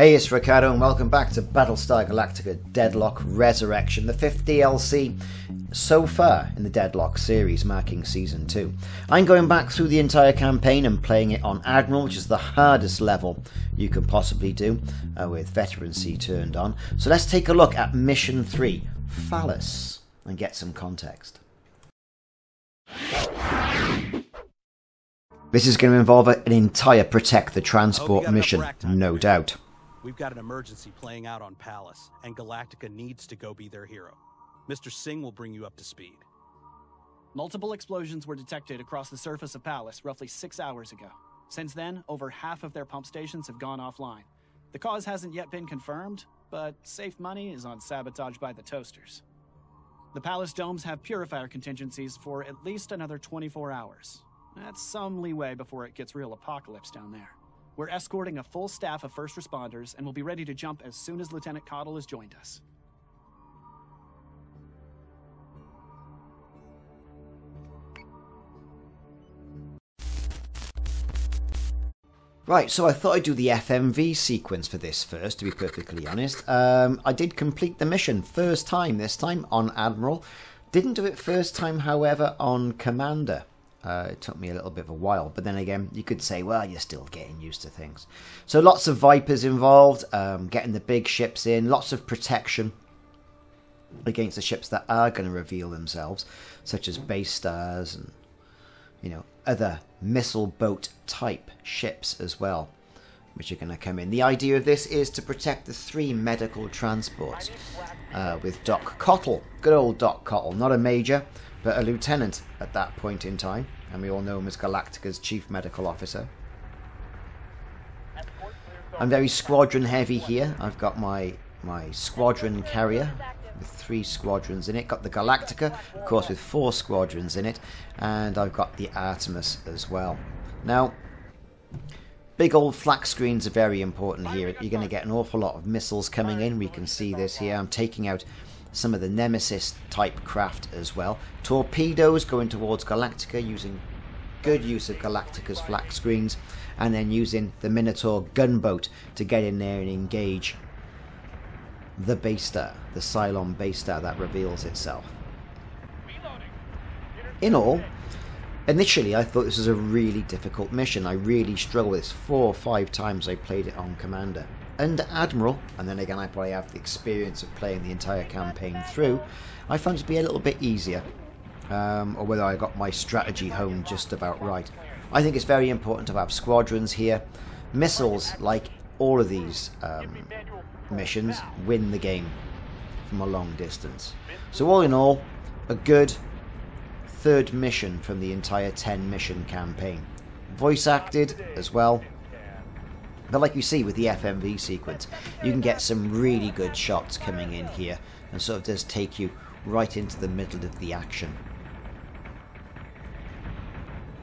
Hey, it's Ricardo and welcome back to Battlestar Galactica Deadlock Resurrection, the 5th DLC so far in the Deadlock series, marking Season 2. I'm going back through the entire campaign and playing it on Admiral, which is the hardest level you can possibly do, with Veterancy turned on. So let's take a look at Mission 3, Pallas, and get some context. This is going to involve an entire Protect the Transport mission, no doubt. We've got an emergency playing out on Pallas, and Galactica needs to go be their hero. Mr. Singh will bring you up to speed. Multiple explosions were detected across the surface of Pallas roughly 6 hours ago. Since then, over half of their pump stations have gone offline. The cause hasn't yet been confirmed, but safe money is on sabotage by the toasters. The Pallas domes have purifier contingencies for at least another 24 hours. That's some leeway before it gets real apocalypse down there. We're escorting a full staff of first responders, and we'll be ready to jump as soon as Lieutenant Cottle has joined us. Right, so I thought I'd do the FMV sequence for this first, to be perfectly honest. I did complete the mission first time this time on Admiral. Didn't do it first time, however, on Commander. It took me a little bit of a while, but then again, you could say, well, you're still getting used to things. So lots of Vipers involved, getting the big ships in, lots of protection against the ships that are going to reveal themselves, such as base stars and, you know, other missile boat type ships as well, which are going to come in. The idea of this is to protect the 3 medical transports with Doc Cottle. Good old Doc Cottle, not a major, but a lieutenant at that point in time, and we all know him as Galactica's chief medical officer. I'm very squadron heavy here. I've got my squadron carrier with 3 squadrons in it, got the Galactica, of course, with 4 squadrons in it, and I've got the Artemis as well. Now, big old flak screens are very important here. You're going to get an awful lot of missiles coming in. We can see this here. I'm taking out some of the Nemesis type craft as well. Torpedoes going towards Galactica, using good use of Galactica's flak screens, and then using the Minotaur gunboat to get in there and engage the base star, the Cylon base star that reveals itself. In all, initially I thought this was a really difficult mission. I really struggled with this 4 or 5 times I played it on Commander. Under Admiral, and then again I probably have the experience of playing the entire campaign through, I found it to be a little bit easier, or whether I got my strategy home just about right. I think it's very important to have squadrons here. Missiles, like all of these missions, win the game from a long distance. So all in all, a good 3rd mission from the entire 10 mission campaign. Voice acted as well. But like you see with the FMV sequence, you can get some really good shots coming in here, and sort of does take you right into the middle of the action.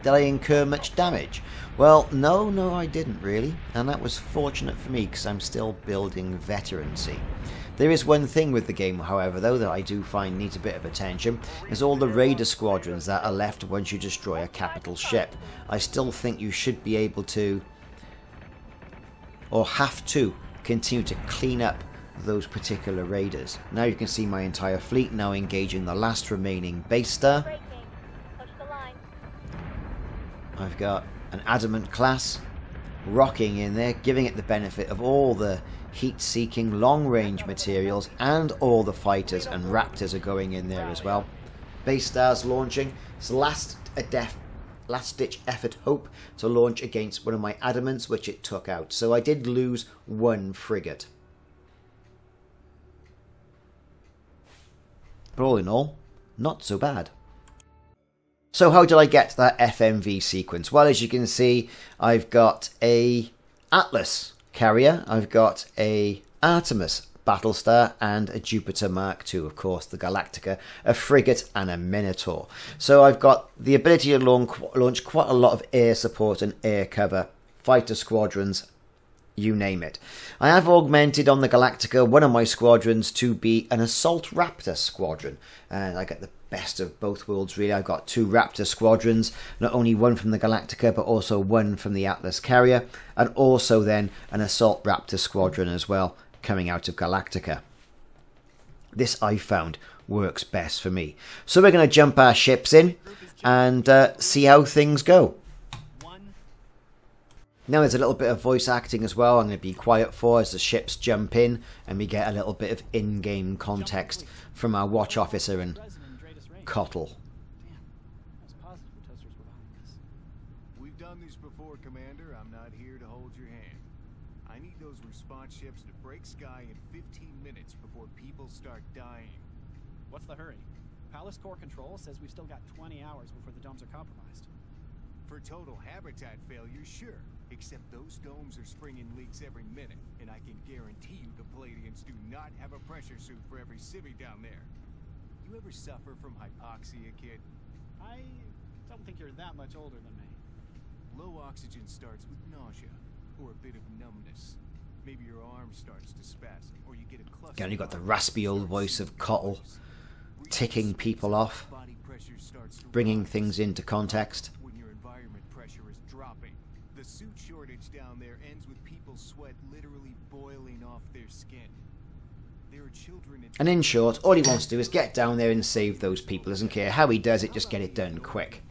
Did I incur much damage? Well, no, I didn't really, and that was fortunate for me because I'm still building veterancy. There is one thing with the game, however, though, that I do find needs a bit of attention, is all the raider squadrons that are left once you destroy a capital ship. I still think you should be able to, or have to, continue to clean up those particular raiders. Now you can see my entire fleet now engaging the last remaining base star. I've got an Adamant class rocking in there, giving it the benefit of all the heat-seeking long-range materials, and all the fighters and raptors are going in there as well. Base stars launching. It's last-ditch effort hope to launch against one of my Adamants, which it took out. So I did lose 1 frigate. But all in all, not so bad. So how did I get to that FMV sequence? Well, as you can see, I've got a Atlas carrier, I've got a Artemis Battlestar, and a Jupiter Mark II, of course, the Galactica, a frigate and a Minotaur. So I've got the ability to launch quite a lot of air support and air cover, fighter squadrons, you name it. I have augmented on the Galactica one of my squadrons to be an assault raptor squadron, and I get the best of both worlds really. I've got two Raptor squadrons, not only one from the Galactica but also one from the Atlas carrier, and also then an assault Raptor squadron as well coming out of Galactica. This I found works best for me. So we're going to jump our ships in and see how things go. Now there's a little bit of voice acting as well. I'm going to be quiet for as the ships jump in, and we get a little bit of in-game context from our watch officer and Cottle. We've done this before, Commander. I'm not here to hold your hand. I need those response ships to break sky in 15 minutes before people start dying. What's the hurry? Pallas Core Control says we've still got 20 hours before the domes are compromised. For total habitat failure, sure. Except those domes are springing leaks every minute, and I can guarantee you the Palladians do not have a pressure suit for every civvy down there. You ever suffer from hypoxia, kid? I don't think you're that much older than me. Low oxygen starts with nausea, or a bit of numbness. Maybe your arm starts to spasm, or you get a cluster. Again, you got the raspy old voice of Cottle, ticking people off, bringing things into context. When your environment pressure is dropping, the suit shortage down there ends with people's sweat literally boiling off their skin. There are children and in short, all he wants to do is get down there and save those people. Doesn't care how he does it, just get it done quick.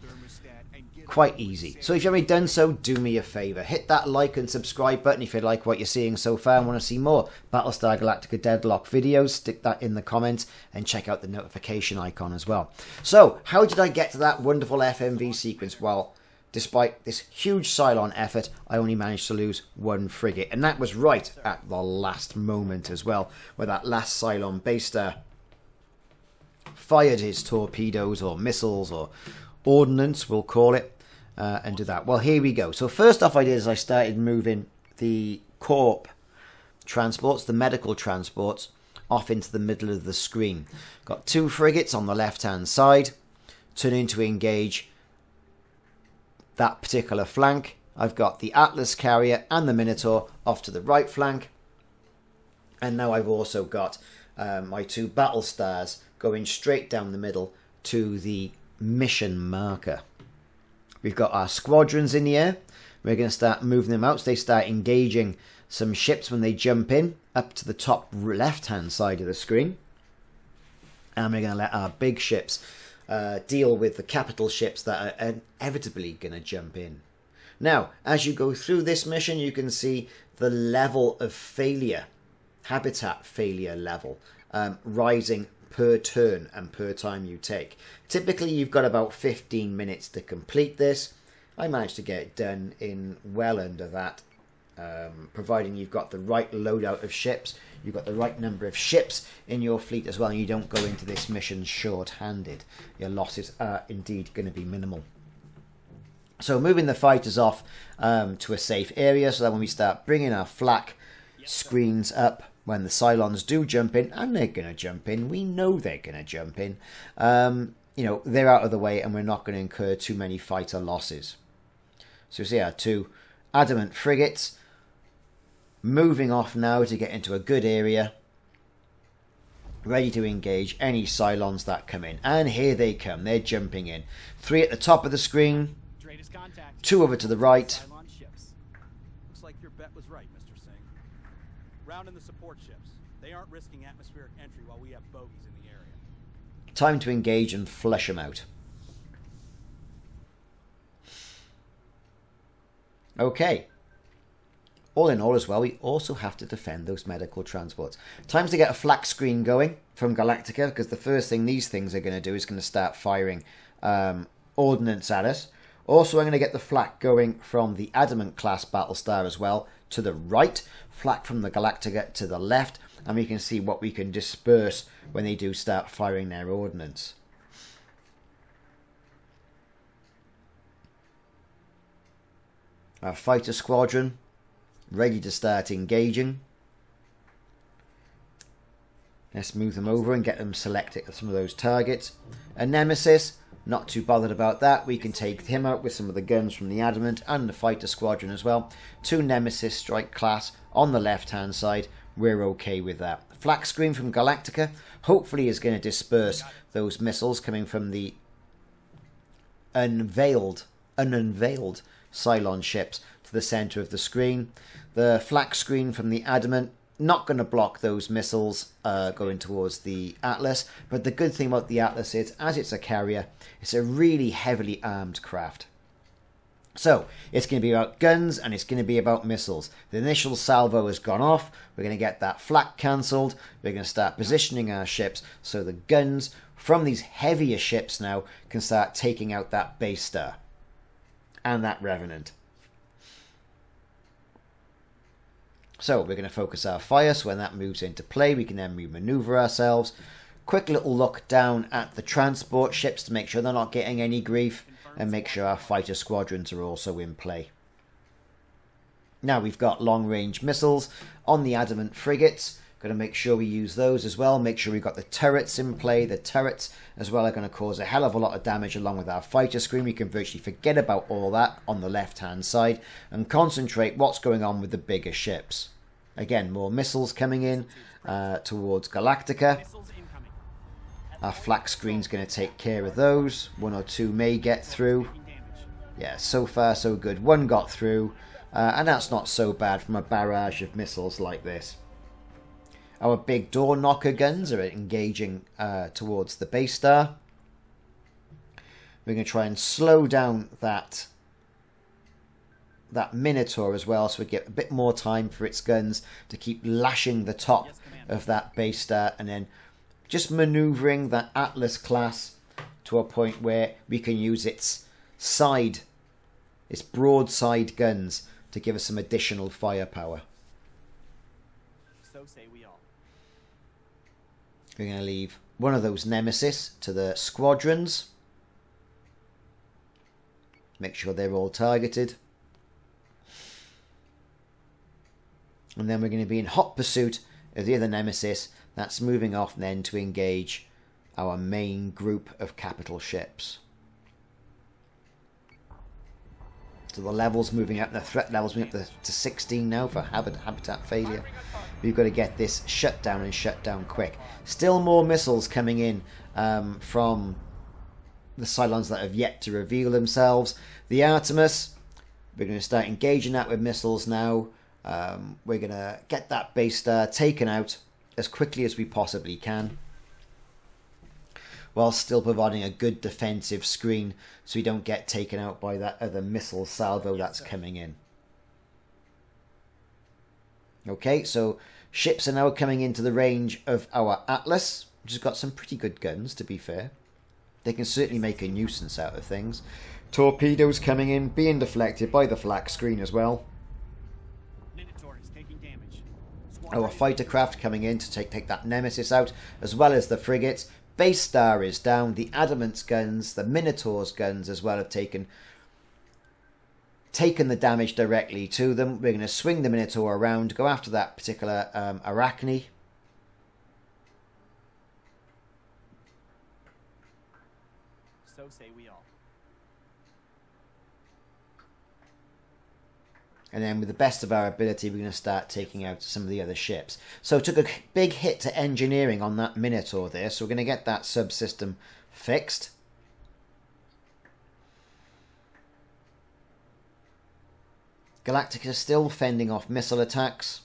Quite easy. So if you haven't done so, do me a favour. Hit that like and subscribe button if you like what you're seeing so far and want to see more Battlestar Galactica Deadlock videos. Stick that in the comments and check out the notification icon as well. So, how did I get to that wonderful FMV sequence? Well, despite this huge Cylon effort, I only managed to lose one frigate. And that was right at the last moment as well, where that last Cylon base there fired his torpedoes or missiles or ordnance, we'll call it. And do that. Well, here we go. So first off I did is I started moving the corp transports, the medical transports, off into the middle of the screen. Got two frigates on the left-hand side, turning to engage that particular flank. I've got the Atlas carrier and the Minotaur off to the right flank. And now I've also got my two Battlestars going straight down the middle to the mission marker. We've got our squadrons in the air. We're going to start moving them out so they start engaging some ships when they jump in up to the top left-hand side of the screen. And we're going to let our big ships deal with the capital ships that are inevitably going to jump in. Now, as you go through this mission, you can see the level of failure, habitat failure level, rising per turn and per time you take. Typically you've got about 15 minutes to complete this. I managed to get it done in well under that, providing you've got the right loadout of ships, you've got the right number of ships in your fleet as well, and you don't go into this mission short-handed. Your losses are indeed going to be minimal. So moving the fighters off to a safe area so that when we start bringing our flak screens up, when the Cylons do jump in, and they're going to jump in, we know they're going to jump in, you know, they're out of the way and we're not going to incur too many fighter losses. So you see our two Adamant frigates moving off now to get into a good area, ready to engage any Cylons that come in. And here they come, they're jumping in. Three at the top of the screen, two over to the right. Looks like your bet was right, Mr. Singh. Round in the support ships. They aren't risking atmospheric entry while we have bogeys in the area. Time to engage and flush them out. Okay. All in all as well, we also have to defend those medical transports. Time to get a flak screen going from Galactica, because the first thing these things are going to do is going to start firing ordnance at us. Also, I'm going to get the flak going from the Adamant class Battlestar as well to the right, flak from the Galactica to the left, and we can see what we can disperse when they do start firing their ordnance. Our fighter squadron ready to start engaging. Let's move them over and get them selected at some of those targets. A Nemesis, not too bothered about that. We can take him out with some of the guns from the Adamant and the fighter squadron as well. Two Nemesis strike class on the left-hand side, we're okay with that. Flak screen from Galactica hopefully is going to disperse those missiles coming from the ununveiled Cylon ships to the center of the screen. The flak screen from the Adamant, not going to block those missiles going towards the Atlas, but the good thing about the Atlas is, as it's a carrier, it's a really heavily armed craft. So it's going to be about guns and it's going to be about missiles. The initial salvo has gone off. We're going to get that flak cancelled. We're going to start positioning our ships so the guns from these heavier ships now can start taking out that base star and that revenant. So we're going to focus our fire, so when that moves into play we can then manoeuvre ourselves. Quick little look down at the transport ships to make sure they're not getting any grief, and make sure our fighter squadrons are also in play. Now we've got long-range missiles on the Adamant frigates. Going to make sure we use those as well. Make sure we've got the turrets in play. The turrets as well are going to cause a hell of a lot of damage along with our fighter screen. We can virtually forget about all that on the left-hand side and concentrate what's going on with the bigger ships. Again, more missiles coming in towards Galactica. Our flak screen's going to take care of those. One or two may get through. Yeah, so far so good. One got through, and that's not so bad from a barrage of missiles like this. Our big door knocker guns are engaging towards the base star. We're going to try and slow down that Minotaur as well, so we get a bit more time for its guns to keep lashing the top of that base star, and then just manoeuvring that Atlas class to a point where we can use its broadside guns to give us some additional firepower. So say we all. We're going to leave one of those Nemesis to the squadrons. Make sure they're all targeted. And then we're going to be in hot pursuit of the other Nemesis. That's moving off then to engage our main group of capital ships. So the level's moving up, the threat level's moving up to 16 now for habitat failure. We've got to get this shut down, and shut down quick. Still more missiles coming in from the Cylons that have yet to reveal themselves. The Artemis, we're going to start engaging that with missiles now. We're going to get that base star taken out as quickly as we possibly can, while still providing a good defensive screen so we don't get taken out by that other missile salvo that's coming in. Okay, so ships are now coming into the range of our Atlas, which has got some pretty good guns, to be fair. They can certainly make a nuisance out of things. Torpedoes coming in, being deflected by the flak screen as well. Our fighter craft coming in to take that Nemesis out, as well as the frigates. Base star is down. The Adamant's guns, the Minotaur's guns as well, have taken the damage directly to them. We're going to swing the Minotaur around, go after that particular Arachne. So say we all. And then with the best of our ability, we're going to start taking out some of the other ships. So it took a big hit to engineering on that Minotaur there. So we're going to get that subsystem fixed. Galactica is still fending off missile attacks.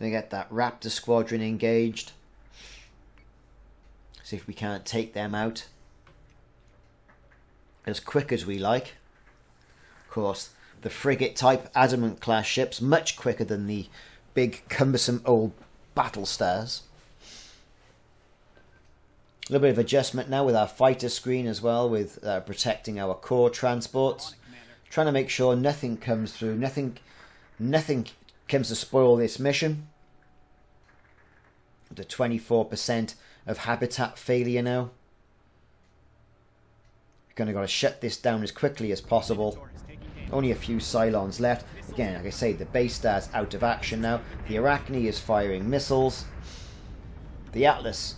Going to get that Raptor squadron engaged. See if we can't take them out as quick as we like. Of course, the frigate type Adamant class ships much quicker than the big cumbersome old Battlestars. A little bit of adjustment now with our fighter screen as well, with protecting our core transports. Trying to make sure nothing comes through, nothing comes to spoil this mission. The 24% of habitat failure now. We're going to got to shut this down as quickly as possible. Only a few Cylons left. Again, like I say, the base star's out of action now. The Arachne is firing missiles. The Atlas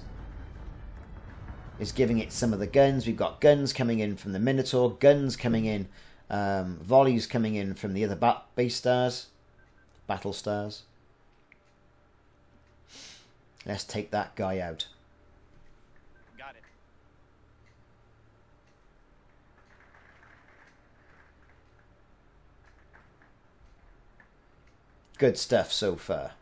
is giving it some of the guns. We've got guns coming in from the Minotaur, guns coming in, volleys coming in from the other battle stars. Let's take that guy out. Got it. Good stuff so far.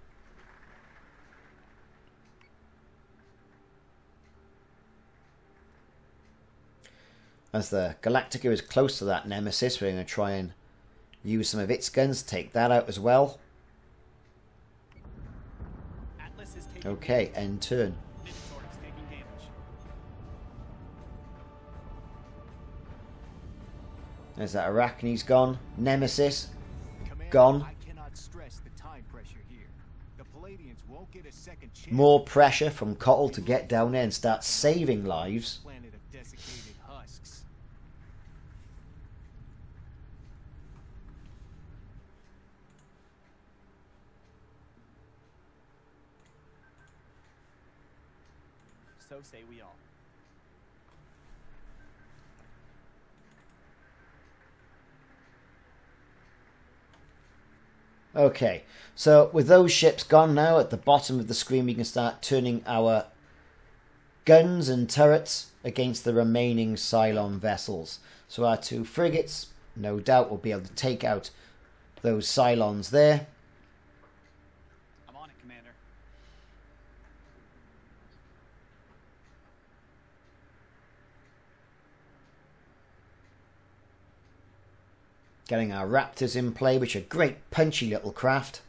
As the Galactica is close to that Nemesis, we're going to try and use some of its guns to take that out as well. Atlas is taking okay, end turn. Minotaur is taking damage. There's that Arachne's gone. Nemesis Commander, gone. I cannot stress the time pressure here. The Palladians won't get a second chance. More pressure from Cottle to get down there and start saving lives. Planet of desiccated husks. So say we all. Okay, so with those ships gone now, at the bottom of the screen we can start turning our guns and turrets against the remaining Cylon vessels. So our two frigates, no doubt, will be able to take out those Cylons there. I'm on it, Commander. Getting our Raptors in play, which are great punchy little craft.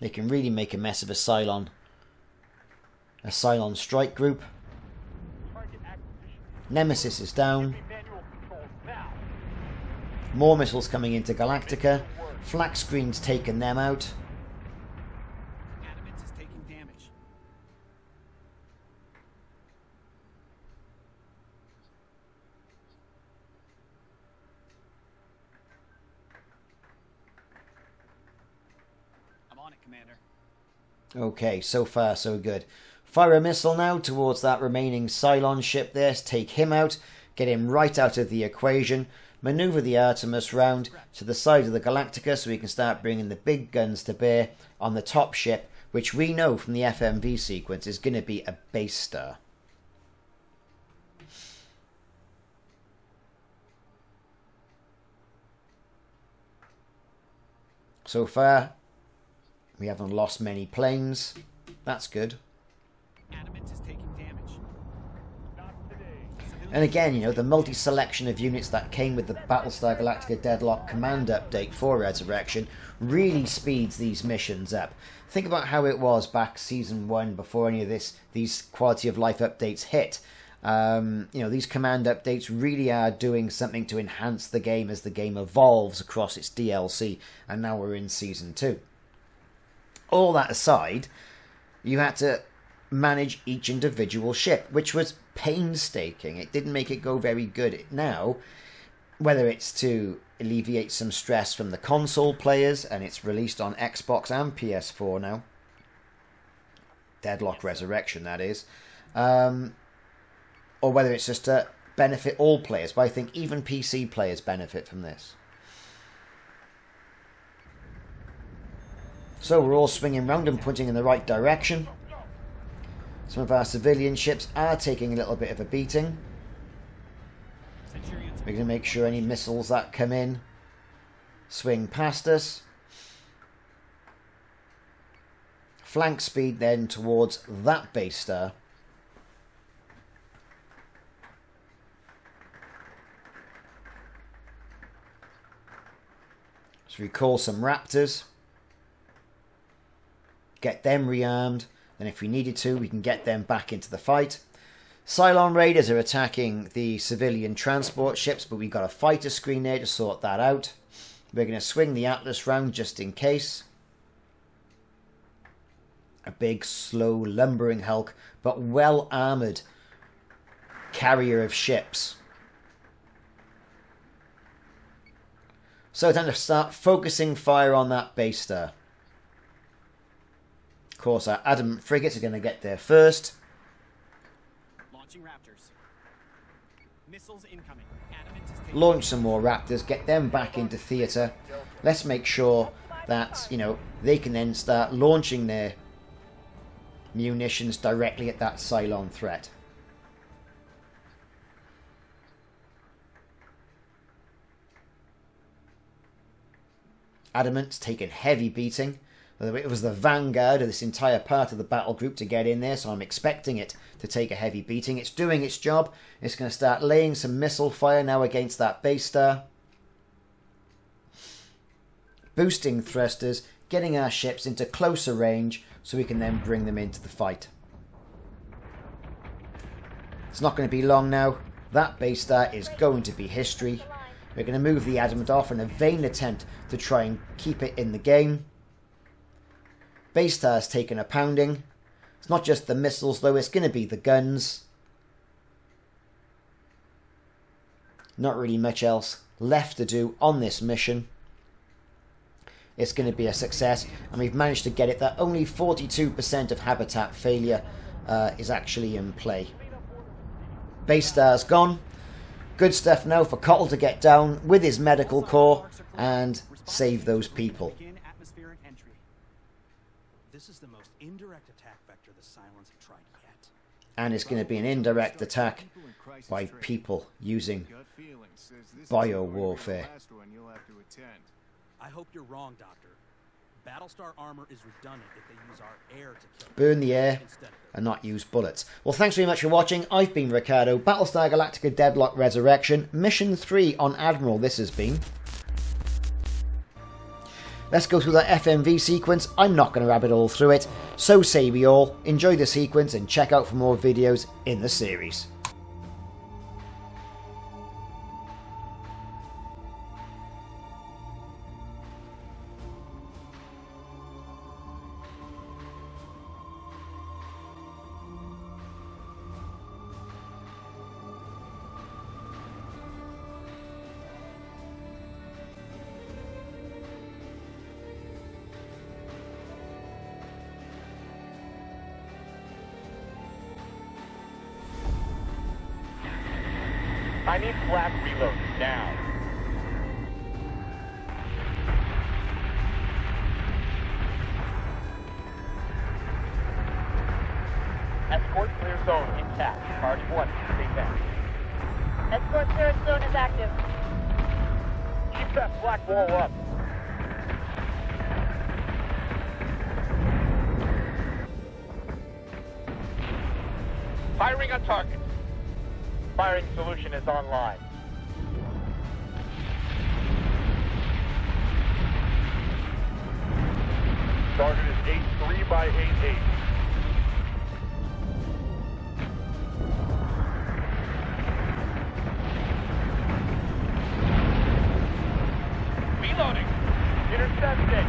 They can really make a mess of a Cylon strike group. Nemesis is down. More missiles coming into Galactica. Flak screen's taken them out. Adamant is taking damage. I'm on it, Commander. Okay, so far so good. Fire a missile now towards that remaining Cylon ship there. Take him out. Get him right out of the equation. Maneuver the Artemis round to the side of the Galactica so we can start bringing the big guns to bear on the top ship, which we know from the FMV sequence is going to be a base star. So far, we haven't lost many planes. That's good. Adamant is taking damage. And again, you know, the multi-selection of units that came with the Battlestar Galactica Deadlock command update for Resurrection really speeds these missions up. Think about how it was back season 1 before any of these quality of life updates hit. You know, these command updates really are doing something to enhance the game as the game evolves across its DLC, and now we're in season 2. All that aside, you had to manage each individual ship, which was painstaking. It didn't make it go very good. Now, whether it's to alleviate some stress from the console players, and it's released on Xbox and PS4 now, Deadlock Resurrection that is, or whether it's just to benefit all players, but I think even PC players benefit from this. So we're all swinging round and pointing in the right direction. Some of our civilian ships are taking a little bit of a beating. We're going to make sure any missiles that come in swing past us. Flank speed then towards that base star. Let's recall some Raptors. Get them rearmed. And if we needed to, we can get them back into the fight. Cylon raiders are attacking the civilian transport ships, but we've got a fighter screen there to sort that out. We're going to swing the Atlas round just in case. A big, slow, lumbering hulk, but well-armoured carrier of ships. So time to start focusing fire on that base star. Of course, our Adamant frigates are going to get there first. Watching Raptors. Missiles incoming. Launch some more Raptors, get them back into theatre. Let's make sure that, you know, they can then start launching their munitions directly at that Cylon threat. Adamant's taken heavy beating. It was the vanguard of this entire part of the battle group to get in there, so I'm expecting it to take a heavy beating. It's doing its job. It's going to start laying some missile fire now against that base star. Boosting thrusters, getting our ships into closer range so we can then bring them into the fight. It's not going to be long now. That base star is going to be history. We're going to move the Adamant off in a vain attempt to try and keep it in the game. Base star's taken a pounding. It's not just the missiles though, it's going to be the guns. Not really much else left to do on this mission. It's going to be a success, and we've managed to get it that only 42% of habitat failure is actually in play. Base star's gone. Good stuff now for Cottle to get down with his medical corps and save those people. This is the most indirect attack vector the Cylons have tried yet. And it's going to be an indirect attack by people using biowarfare. I hope you're wrong, Doctor. Battlestar armor is redundant if they use our air to kill. Burn the air and not use bullets. Well, thanks very much for watching. I've been Ricardo. Battlestar Galactica Deadlock Resurrection. Mission 3 on Admiral this has been. Let's go through that FMV sequence. I'm not going to rabbit all through it, so save you all. Enjoy the sequence and check out for more videos in the series. I need flak reload now. Escort clear zone intact. Charge 1, stay back. Escort clear zone is active. Keep that flak wall up. Firing on target. Firing solution is online. Target is 83 by 88. Reloading. Intercepted.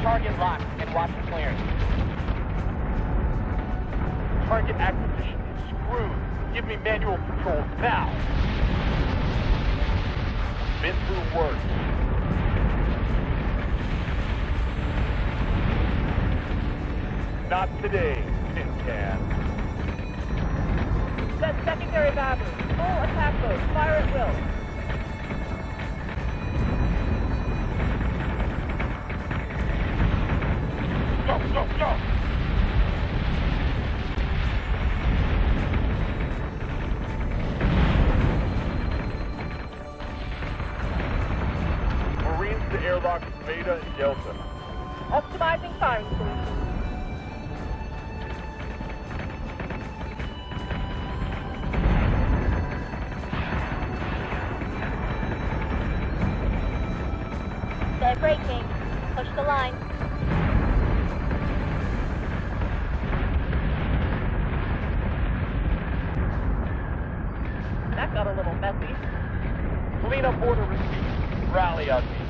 Target locked and watch the clearance. Target acquisition is screwed. Give me manual control now. Been through worse. Not today, Sin Can. Set secondary battery. Full attack mode. Fire at will. Beta and Delta. Optimizing firing solution. They're braking. Push the line. That got a little messy. Clean up order received. Rally on me.